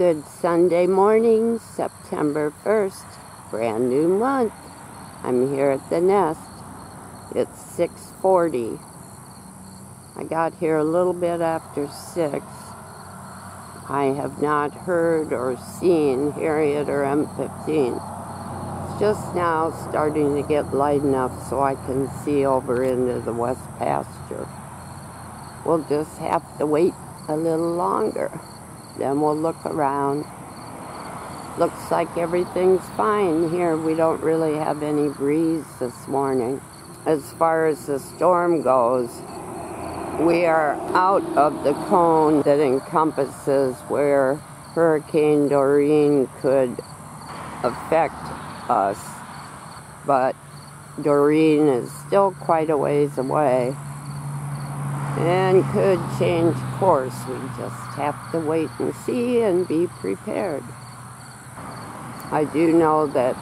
Good Sunday morning, September 1st, brand new month. I'm here at the nest. It's 6:40. I got here a little bit after 6. I have not heard or seen Harriet or M15. It's just now starting to get light enough so I can see over into the west pasture. We'll just have to wait a little longer. Then we'll look around. Looks like everything's fine here. We don't really have any breeze this morning. As far as the storm goes, we are out of the cone that encompasses where Hurricane Dorian could affect us. But Dorian is still quite a ways away and could change course. We just have to wait and see and be prepared. I do know that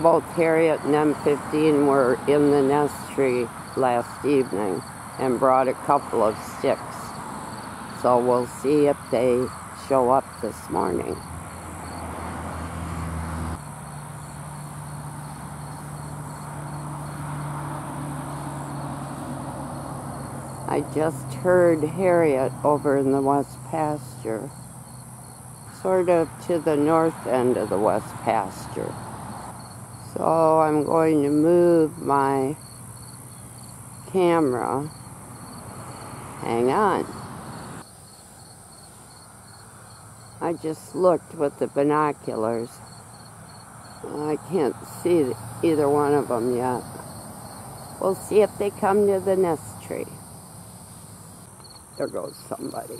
both Harriet and M15 were in the nest tree last evening and brought a couple of sticks. So we'll see if they show up this morning. I just heard Harriet over in the west pasture, sort of to the north end of the west pasture. So I'm going to move my camera. Hang on. I just looked with the binoculars. I can't see either one of them yet. We'll see if they come to the nest tree. There goes somebody.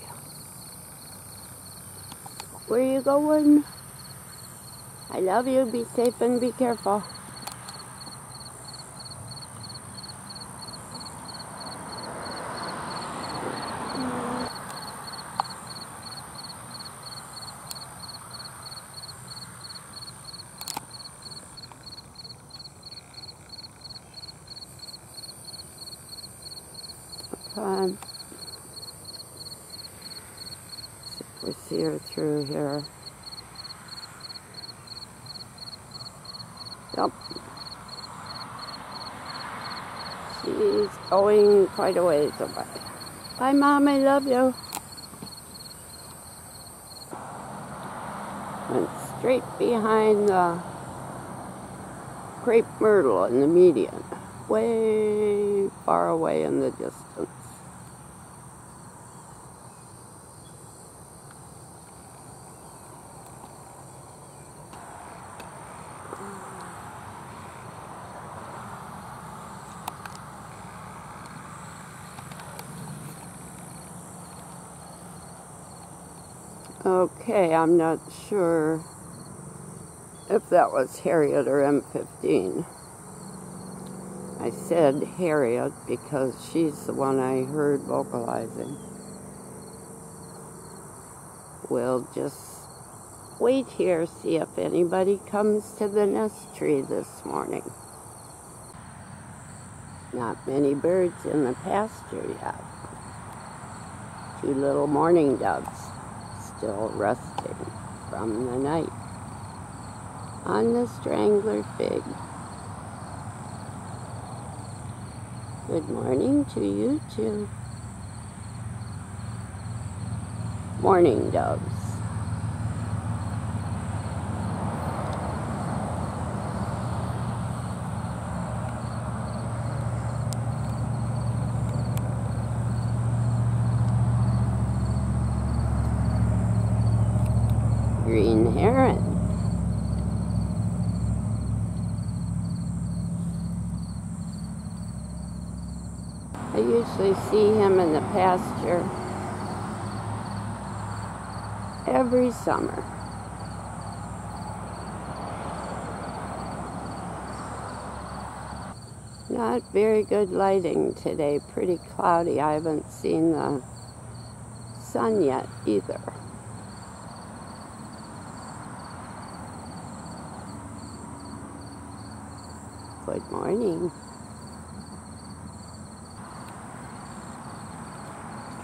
Where are you going? I love you. Be safe and be careful. Okay. We see her through here. Yep. She's going quite a ways away. Bye, Mom, I love you. Went straight behind the crepe myrtle and the median. Way far away in the distance. Okay, I'm not sure if that was Harriet or M15. I said Harriet because she's the one I heard vocalizing. We'll just wait here, see if anybody comes to the nest tree this morning. Not many birds in the pasture yet. 2 little mourning doves. Still resting from the night on the strangler fig. Good morning to you too. Morning doves. Green heron. I usually see him in the pasture every summer. Not very good lighting today, pretty cloudy. I haven't seen the sun yet either. Good morning.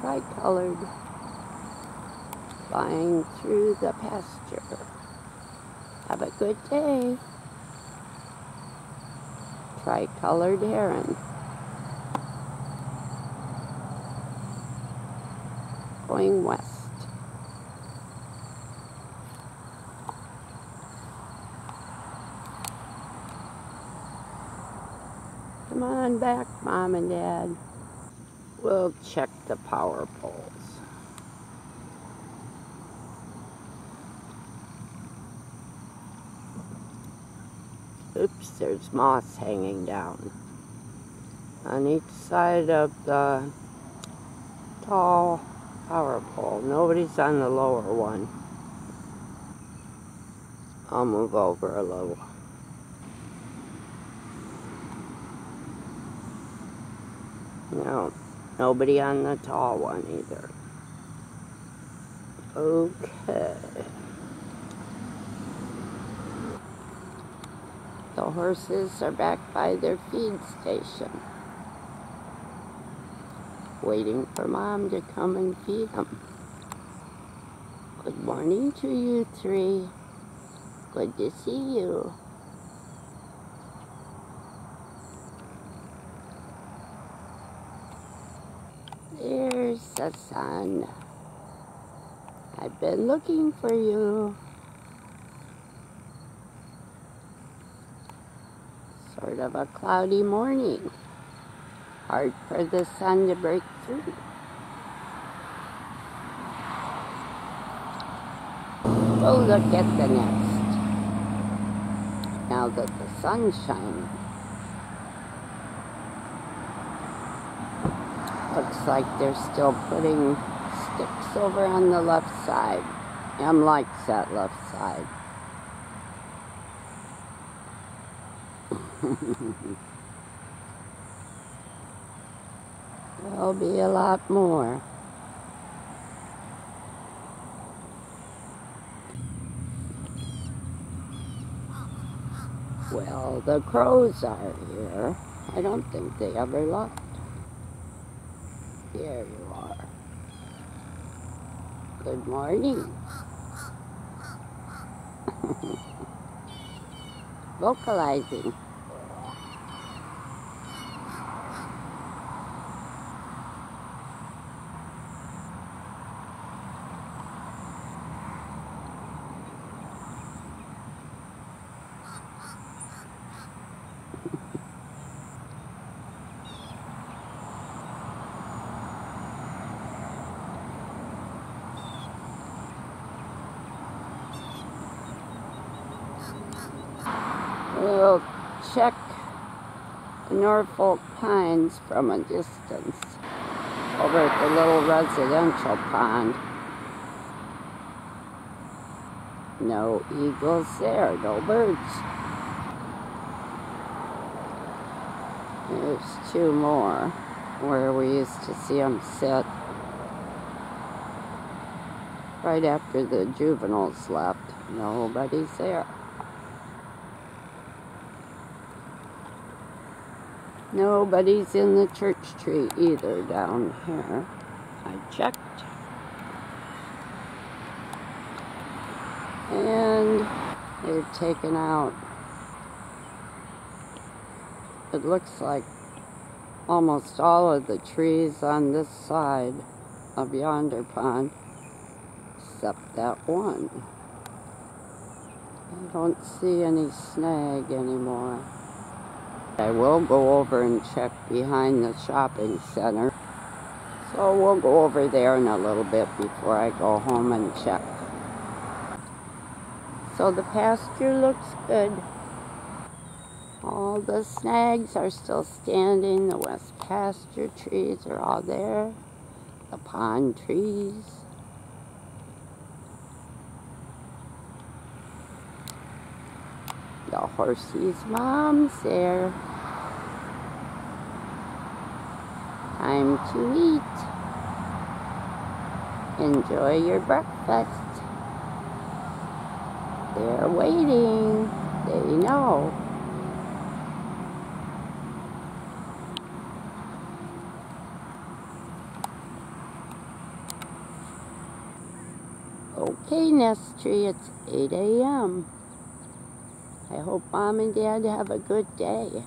Tricolored. flying through the pasture. Have a good day. Tricolored heron. Going west. Come on back, Mom and Dad. We'll check the power poles. Oops, there's moss hanging down. On each side of the tall power pole. Nobody's on the lower one. I'll move over a little. No, nobody on the tall one either. Okay. The horses are back by their feed station, waiting for Mom to come and feed them. Good morning to you three. Good to see you. There's the sun. I've been looking for you. Sort of a cloudy morning. Hard for the sun to break through. We'll look at the next. Now that the sun's shining. Looks like they're still putting sticks over on the left side. Em likes that left side. There'll be a lot more. Well, the crows are here. I don't think they ever left. There you are. Good morning. Vocalizing. We'll check the Norfolk Pines from a distance over at the little residential pond. No eagles there, no birds. There's two more where we used to see them sit right after the juveniles left. Nobody's there. Nobody's in the church tree either down here. I checked. And they've taken out, it looks like, almost all of the trees on this side of yonder pond, except that one. I don't see any snag anymore. I will go over and check behind the shopping center. So we'll go over there in a little bit before I go home and check. So the pasture looks good. All the snags are still standing. The west pasture trees are all there. The pond trees. The horses' mom's there. Time to eat. Enjoy your breakfast. They're waiting. They know. Okay, Nestry, it's 8 a.m. I hope Mom and Dad have a good day.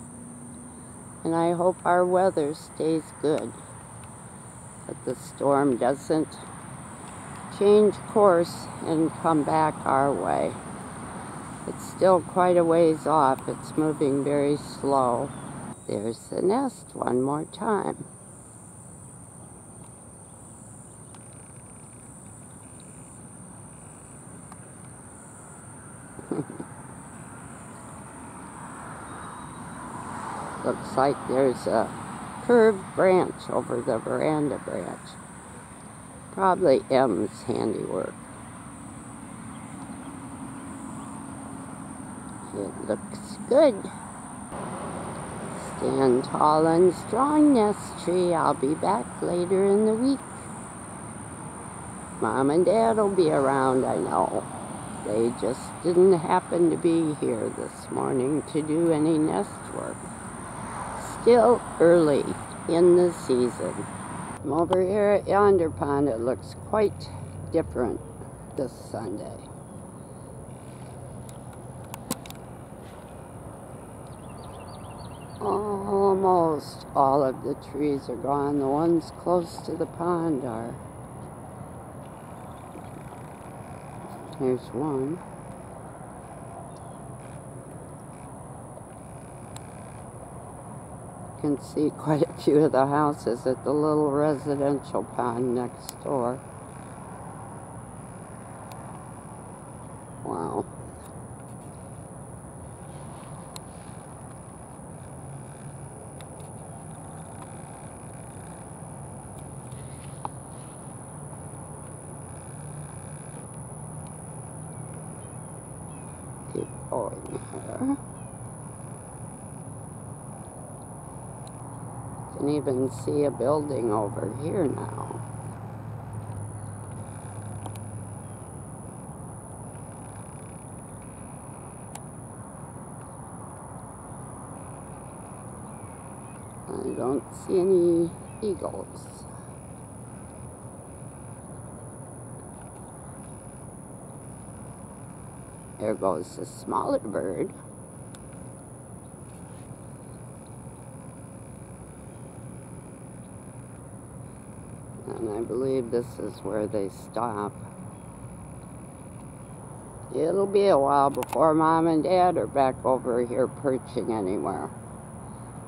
And I hope our weather stays good, that the storm doesn't change course and come back our way. It's still quite a ways off. It's moving very slow. There's the nest one more time. Looks like there's a curved branch over the veranda branch. Probably M's handiwork. It looks good. Stand tall and strong, Nestry. I'll be back later in the week. Mom and Dad will be around, I know. They just didn't happen to be here this morning to do any nest work. Still early in the season. I'm over here at Yonder Pond. It looks quite different this Sunday. Almost all of the trees are gone. The ones close to the pond are. There's one. You can see quite a few of the houses at the little residential pond next door. Wow. Keep going here. Can even see a building over here now. I don't see any eagles. There goes the smaller bird. And I believe this is where they stop. It'll be a while before Mom and Dad are back over here perching anywhere.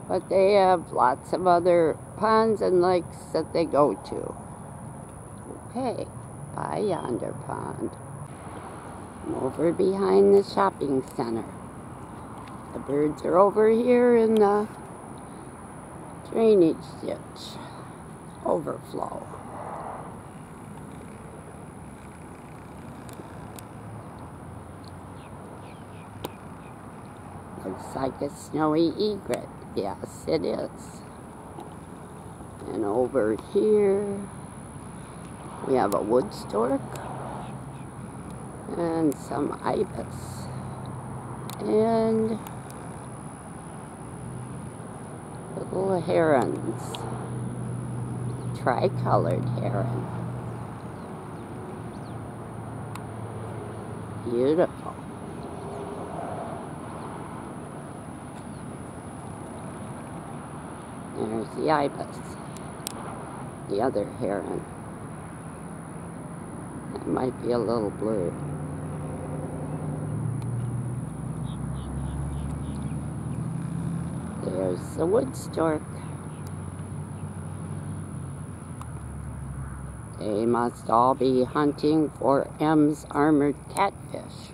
But they have lots of other ponds and lakes that they go to. Okay, by Yonder Pond. Over behind the shopping center. The birds are over here in the drainage ditch. Overflow. Looks like a snowy egret. Yes, it is. And over here we have a wood stork. And some ibis. And little herons. Tricolored heron. Beautiful. There's the ibis. The other heron. That might be a little blurred. There's the wood stork. They must all be hunting for M's armored catfish.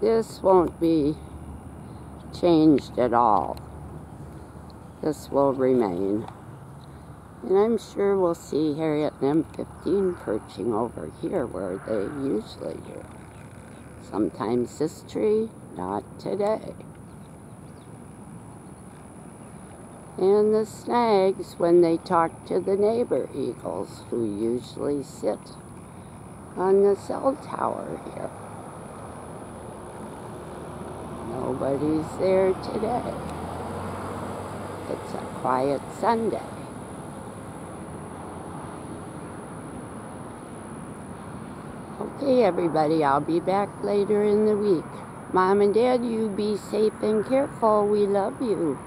This won't be changed at all. This will remain. And I'm sure we'll see Harriet and M15 perching over here where they usually do. Sometimes this tree, not today. And the snags when they talk to the neighbor eagles who usually sit on the cell tower here. Nobody's there today. It's a quiet Sunday. Okay, everybody, I'll be back later in the week. Mom and Dad, you be safe and careful. We love you.